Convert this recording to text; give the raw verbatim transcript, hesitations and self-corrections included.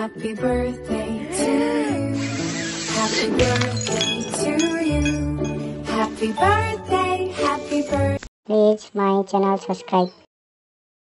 Happy birthday to you. Happy birthday to you. Happy birthday, happy birthday. Please my channel subscribe.